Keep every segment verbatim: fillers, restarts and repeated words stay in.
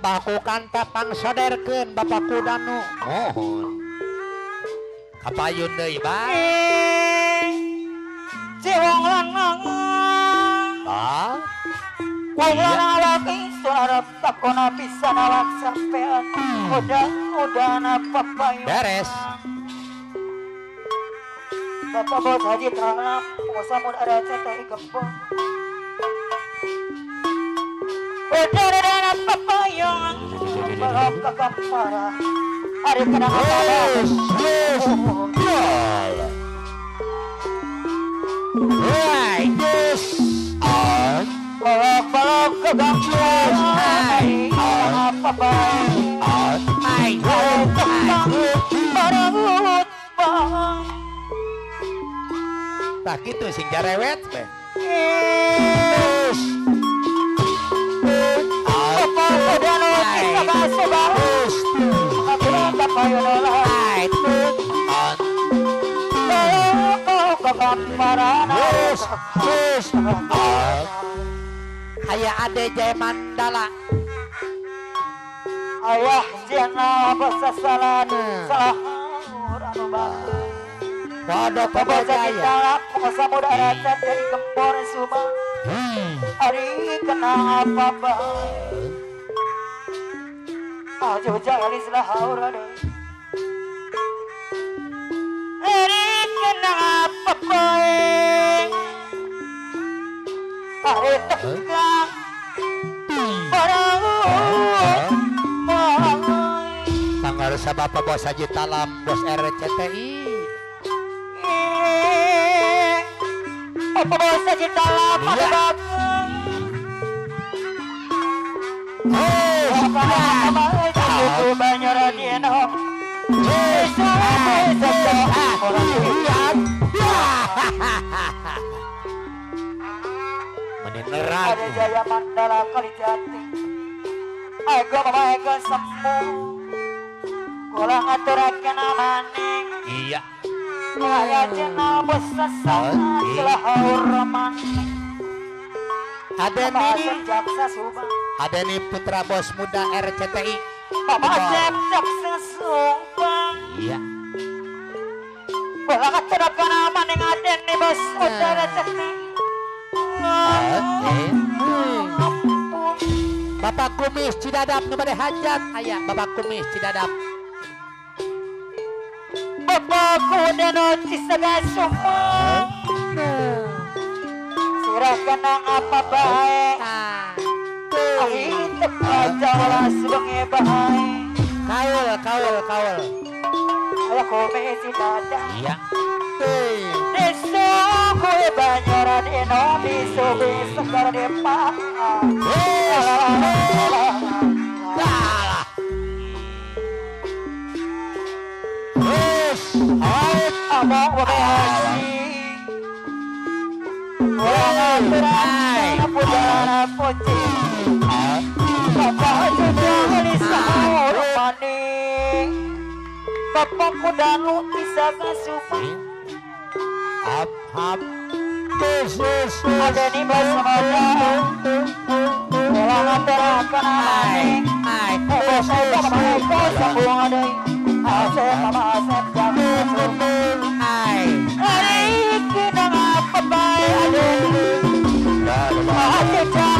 Bapakku kan tapang saderkeun Bapakku Danu mohon kapayun deui Bang Cewong lanang ah wong lanang laki suara takona pisan awak sampean udah-udahna papayun beres Bapak Bos Haji Tranap pengusaha mun ada cetai gempong udah-udahna papayun barang kagampara hari kadang-kadang right this on balok-balok kegampara hai apa bang on my god tak gitu sing jarewet be apa udah lagi sabah-sabah kayak ade jaya mandala ayah jena bersesalan salah anu batu wadah pembacaya pengusaha muda rakyat dari Gempor Subang hari kena apa bang Aja jangan islah aurane Erik kenapa poe Pare tegang Orang Pangarsa Bapak Bos Haji Talam Bos R C T I Bapak Bos Haji Talam Pak Bang Menenerang Jaya Mandala Kalijati Ego mama ego sembuh Kula ngaturakan amaning Iya Kaya jenal bos sesama Selahur romaning Ada nih, ada nih putra bos muda R C T I. Bapak Asep Jaksa Subang. Iya. Belakang terap karena maning ada nih bos muda R C T I. Bapak Kumis Cidadap kepada hajat ayah. Bapak Kumis Cidadap. Bapak Kudeno Cisaga Subang. Kenang apa baik hidup aja lah sebengi baik kawal kawal kawal kalau komisi dada iya besok gue banyaran eno besok besok kalau depan kalah terus ayo abang wabahaji Orang berani, pujana puji. Bapak juga melihat romani. Bapak kuda lu bisa kesupai. Up up, terus ada ni bersamanya. Orang terakan ani. Bos bos bos belum ada. Asep sama asep jangan supai. Hari kita ngapa baik? Apa? Apa? Apa?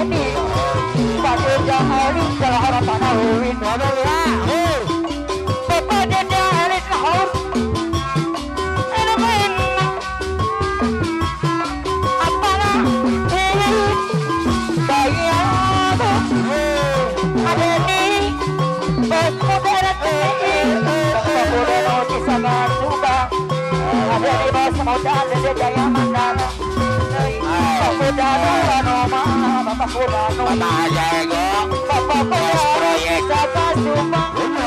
ini satu jahari salah orang tanah huwin wadol ya hul bapak dada alis lahur elemen apalah ini bayar ada di berkudarat ini berkudarat uji sabar juga ada di bawah semodal dada jaya mandana Gaji gajah, gaji gajah, gaji gajah.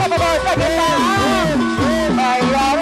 Bapak bapak kita, Kagungan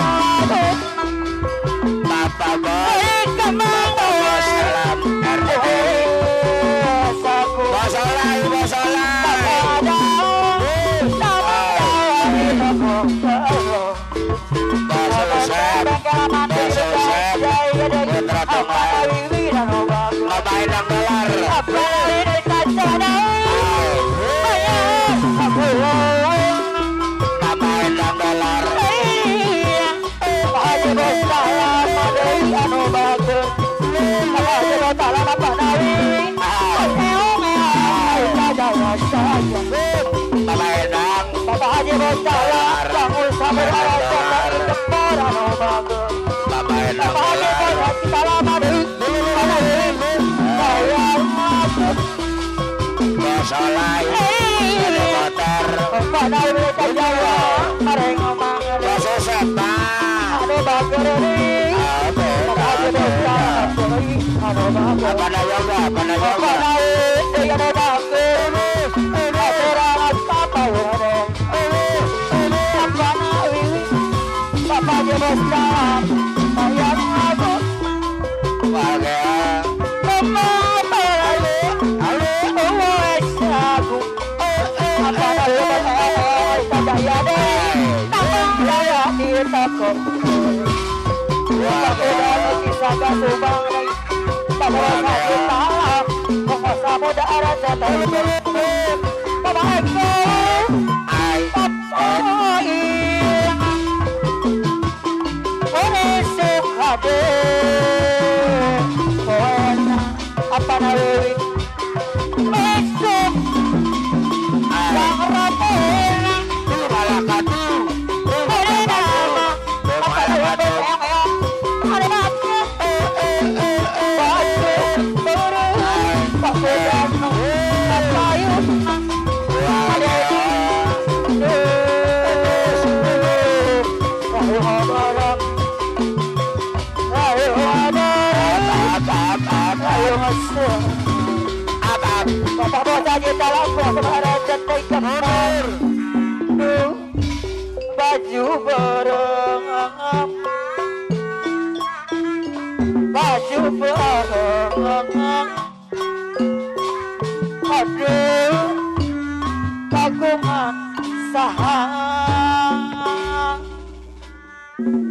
sahang